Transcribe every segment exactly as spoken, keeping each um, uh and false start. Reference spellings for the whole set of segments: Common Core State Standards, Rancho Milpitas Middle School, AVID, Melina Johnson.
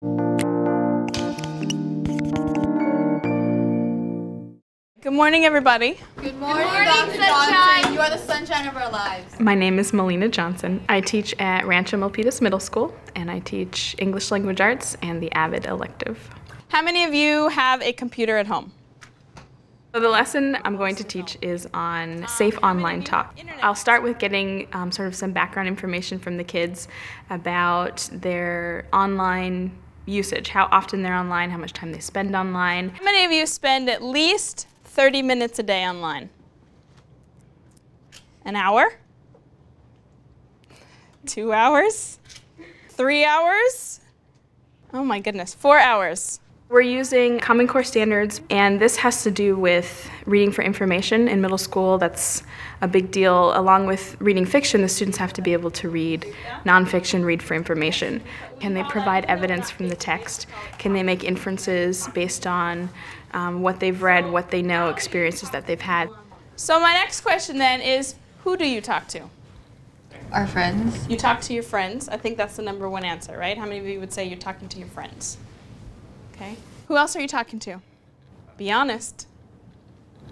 Good morning, everybody. Good morning, Good morning Doctor Sunshine. Johnson. You are the sunshine of our lives. My name is Melina Johnson. I teach at Rancho Milpitas Middle School, and I teach English Language Arts and the AVID elective. How many of you have a computer at home? So the lesson I'm going to teach is on safe online talk. I'll start with getting um, sort of some background information from the kids about their online usage, how often they're online, how much time they spend online. How many of you spend at least thirty minutes a day online? An hour? Two hours? Three hours? Oh my goodness, four hours. We're using Common Core standards, and this has to do with reading for information in middle school. That's a big deal. Along with reading fiction, the students have to be able to read nonfiction, read for information. Can they provide evidence from the text? Can they make inferences based on Um, what they've read, what they know, experiences that they've had. So my next question then is, who do you talk to? Our friends. You talk to your friends. I think that's the number one answer, right? How many of you would say you're talking to your friends? Okay. Who else are you talking to? Be honest.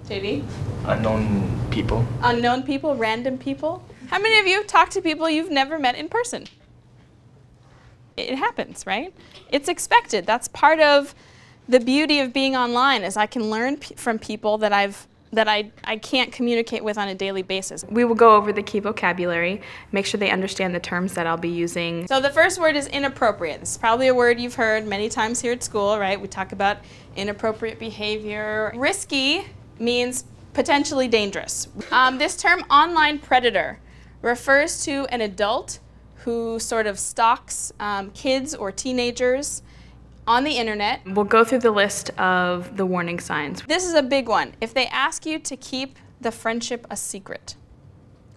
J D? Unknown people. Unknown people, random people. How many of you talk to people you've never met in person? It happens, right? It's expected. That's part of the beauty of being online, is I can learn p from people that, I've, that I, I can't communicate with on a daily basis. We will go over the key vocabulary, make sure they understand the terms that I'll be using. So the first word is inappropriate. This is probably a word you've heard many times here at school, right? We talk about inappropriate behavior. Risky means potentially dangerous. Um, this term, online predator, refers to an adult who sort of stalks um, kids or teenagers on the internet. We'll go through the list of the warning signs. This is a big one. If they ask you to keep the friendship a secret,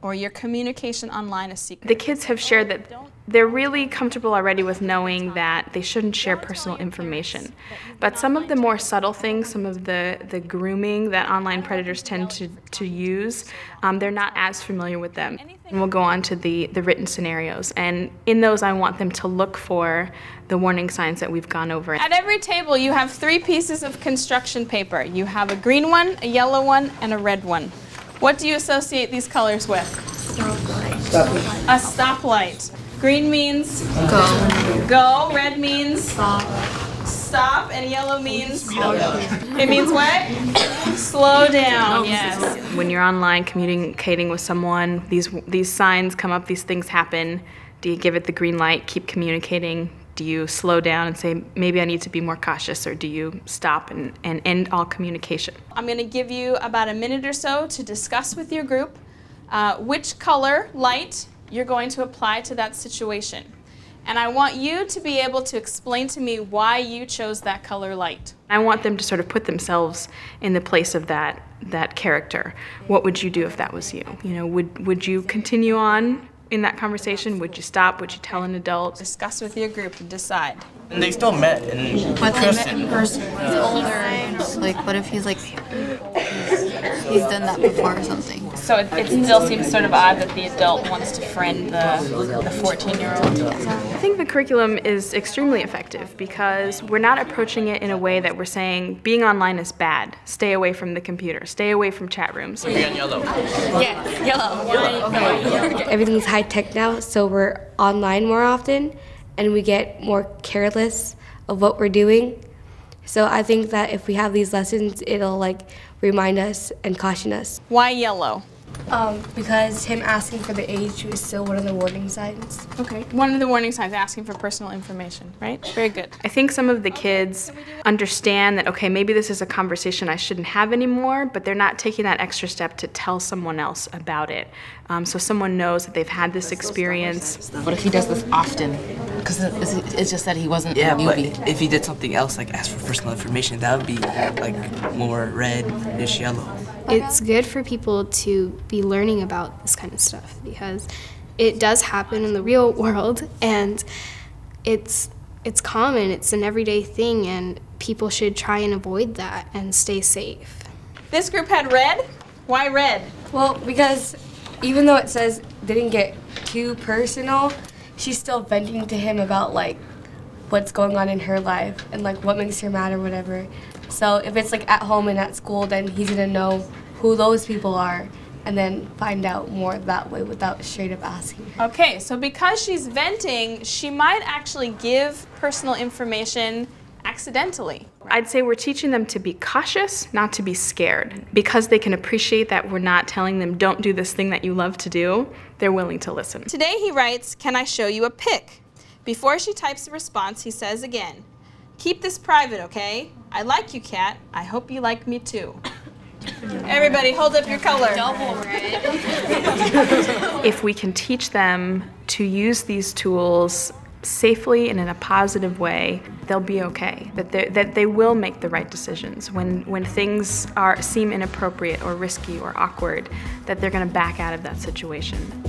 or your communication online a secret. The kids have shared that they're really comfortable already with knowing that they shouldn't share personal information. But some of the more subtle things, some of the, the grooming that online predators tend to, to use, um, they're not as familiar with them. And we'll go on to the, the written scenarios. And in those, I want them to look for the warning signs that we've gone over. At every table, you have three pieces of construction paper. You have a green one, a yellow one, and a red one. What do you associate these colors with? Stoplight. Stoplight. A stoplight. Green means? Go. Go. Red means? Stop. Stop. And yellow means? Slow down. It means what? Slow down, yes. When you're online communicating with someone, these, these signs come up, these things happen. Do you give it the green light, keep communicating? Do you slow down and say, maybe I need to be more cautious, or do you stop and, and end all communication? I'm going to give you about a minute or so to discuss with your group uh, which color light you're going to apply to that situation. And I want you to be able to explain to me why you chose that color light. I want them to sort of put themselves in the place of that, that character. What would you do if that was you? You know, would, would you continue on in that conversation? Would you stop? Would you tell an adult? Discuss with your group and decide. And they still met in person. But they met in person. He's older. Like, what if he's like, he's done that before or something? So it, it still seems sort of odd that the adult wants to friend the the fourteen-year-old. I think the curriculum is extremely effective because we're not approaching it in a way that we're saying being online is bad. Stay away from the computer. Stay away from chat rooms. Again, yellow. Yeah, yellow. Yellow. Okay. Everything's high tech now, so we're online more often, and we get more careless of what we're doing. So I think that if we have these lessons, it'll like remind us and caution us. Why yellow? Um, because him asking for the age is still one of the warning signs. Okay, one of the warning signs, asking for personal information, right? Very good. I think some of the kids understand that, okay, maybe this is a conversation I shouldn't have anymore, but they're not taking that extra step to tell someone else about it. Um, so someone knows that they've had this experience. What if he does this often? Because it's just that he wasn't yeah, a newbie. But if he did something else, like ask for personal information, that would be like more red-ish yellow. It's good for people to be learning about this kind of stuff because it does happen in the real world, and it's it's common, it's an everyday thing, and people should try and avoid that and stay safe. This group had red. Why red? Well, because even though it says didn't get too personal, she's still venting to him about like what's going on in her life and like what makes her mad or whatever. So if it's like at home and at school, then he's gonna know who those people are and then find out more that way without straight up asking her. Okay, so because she's venting, she might actually give personal information accidentally. I'd say we're teaching them to be cautious, not to be scared. Because they can appreciate that we're not telling them, don't do this thing that you love to do, they're willing to listen. Today he writes, can I show you a pic? Before she types the response, he says again, keep this private, okay? I like you, Kat. I hope you like me too. Everybody, hold up your color. Double red. If we can teach them to use these tools safely and in a positive way, they'll be okay. That they that they will make the right decisions when when things are seem inappropriate or risky or awkward. That they're going to back out of that situation.